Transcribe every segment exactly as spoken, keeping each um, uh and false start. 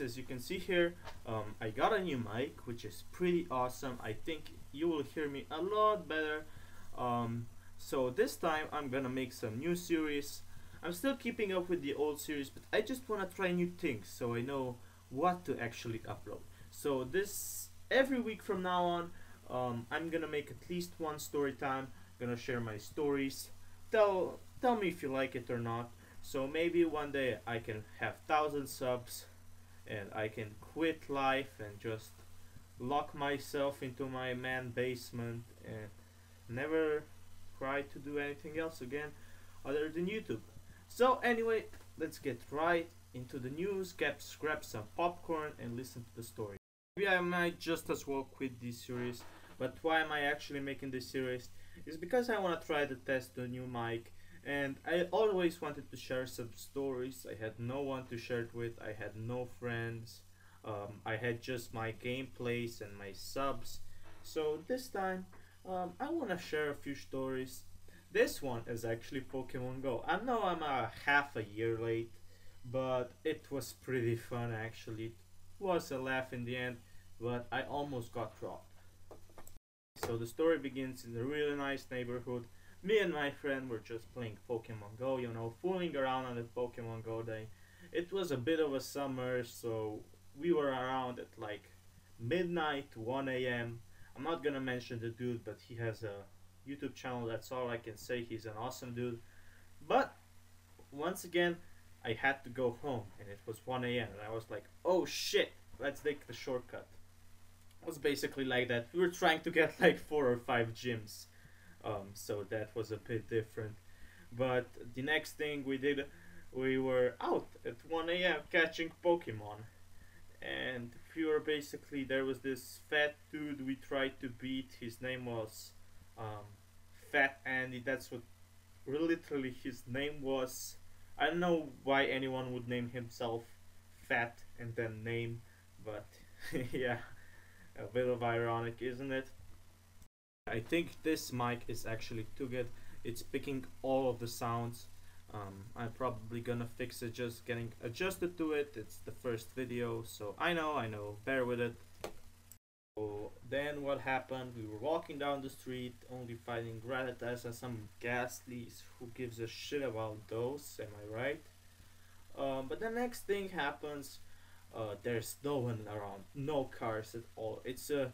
As you can see here, um, I got a new mic, which is pretty awesome. I think you will hear me a lot better. Um, so this time I'm gonna make some new series. I'm still keeping up with the old series, but I just wanna try new things so I know what to actually upload. So this, every week from now on, um, I'm gonna make at least one story time. I'm gonna share my stories. Tell, tell me if you like it or not. So maybe one day I can have thousand subs and I can quit life and just lock myself into my man basement and never try to do anything else again other than YouTube. So anyway, let's get right into the news, grab some popcorn and listen to the story. Maybe I might just as well quit this series, but why am I actually making this series? It's because I want to try to test the new mic. And I always wanted to share some stories. I had no one to share it with. I had no friends. Um, I had just my gameplays and my subs. So this time, um, I want to share a few stories. This one is actually Pokemon Go. I know I'm a half a year late, but it was pretty fun actually. It was a laugh in the end, but I almost got dropped. So the story begins in a really nice neighborhood. Me and my friend were just playing Pokemon Go, you know, fooling around on the Pokemon Go day. It was a bit of a summer, so we were around at like midnight, one A M I'm not gonna mention the dude, but he has a YouTube channel, that's all I can say. He's an awesome dude. But once again, I had to go home, and it was one A M and I was like, oh shit, let's take the shortcut. It was basically like that. We were trying to get like four or five gyms. Um, so that was a bit different, but the next thing we did, we were out at one A M catching Pokemon, and we were basically, there was this fat dude we tried to beat. His name was um, Fat Andy. That's what literally his name was. I don't know why anyone would name himself Fat and then name, but yeah, a bit of ironic, isn't it? I think this mic is actually too good. It's picking all of the sounds. Um, I'm probably gonna fix it, just getting adjusted to it. It's the first video, so I know, I know, bear with it. So then what happened? We were walking down the street, only fighting Rattatas and some Ghastlies. Who gives a shit about those, am I right? Um, but the next thing happens, uh, there's no one around, no cars at all. It's a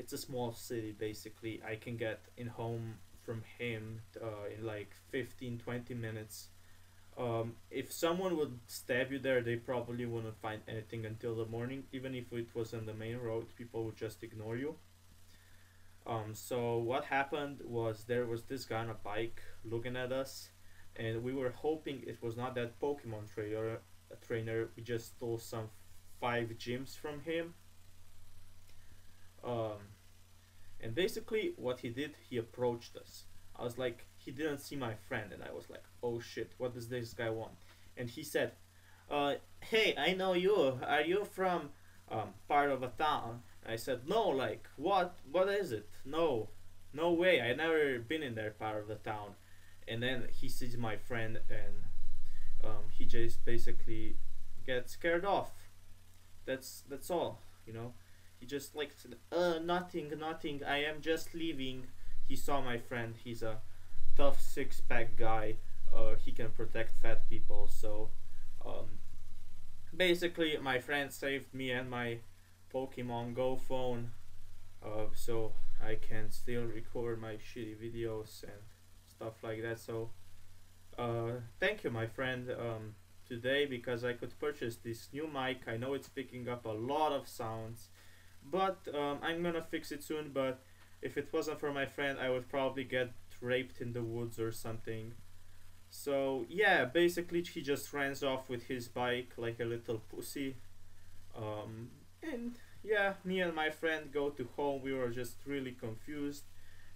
It's a small city, basically. I can get in home from him uh, in like fifteen to twenty minutes. Um, if someone would stab you there, they probably wouldn't find anything until the morning. Even if it was on the main road, people would just ignore you. Um, so what happened was, there was this guy on a bike looking at us, and we were hoping it was not that Pokemon trainer. trainer. We just stole some five gyms from him. Um, and basically what he did, he approached us. I was like, he didn't see my friend, and I was like, oh shit, what does this guy want? And he said, uh, hey, I know you, are you from um, part of a town? And I said, no, like, what, what is it? No, no way, I never been in that part of the town. And then he sees my friend, and um, he just basically gets scared off. That's, that's all, you know. He just like said, uh, nothing, nothing, I am just leaving. He saw my friend, he's a tough six-pack guy, uh, he can protect fat people, so um, basically my friend saved me and my Pokemon Go phone, uh, so I can still record my shitty videos and stuff like that. So uh, thank you, my friend, um, today, because I could purchase this new mic. I know it's picking up a lot of sounds, but um, I'm gonna fix it soon. But if it wasn't for my friend, I would probably get raped in the woods or something. So yeah, basically he just runs off with his bike like a little pussy. Um, and yeah, me and my friend go to home. We were just really confused,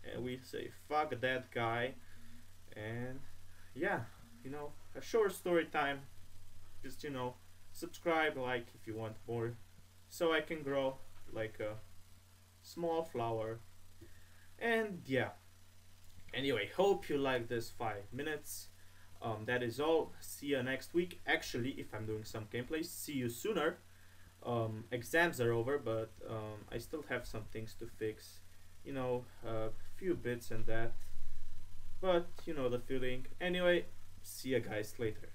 and we say, fuck that guy. And yeah, you know, a short story time. Just, you know, subscribe, like if you want more, so I can grow like a small flower. And yeah, anyway, hope you like this five minutes. Um, that is all. See you next week. Actually, if I'm doing some gameplays, see you sooner. Um, exams are over, but um, I still have some things to fix, you know, a uh, few bits and that, but you know the feeling. Anyway, see you guys later.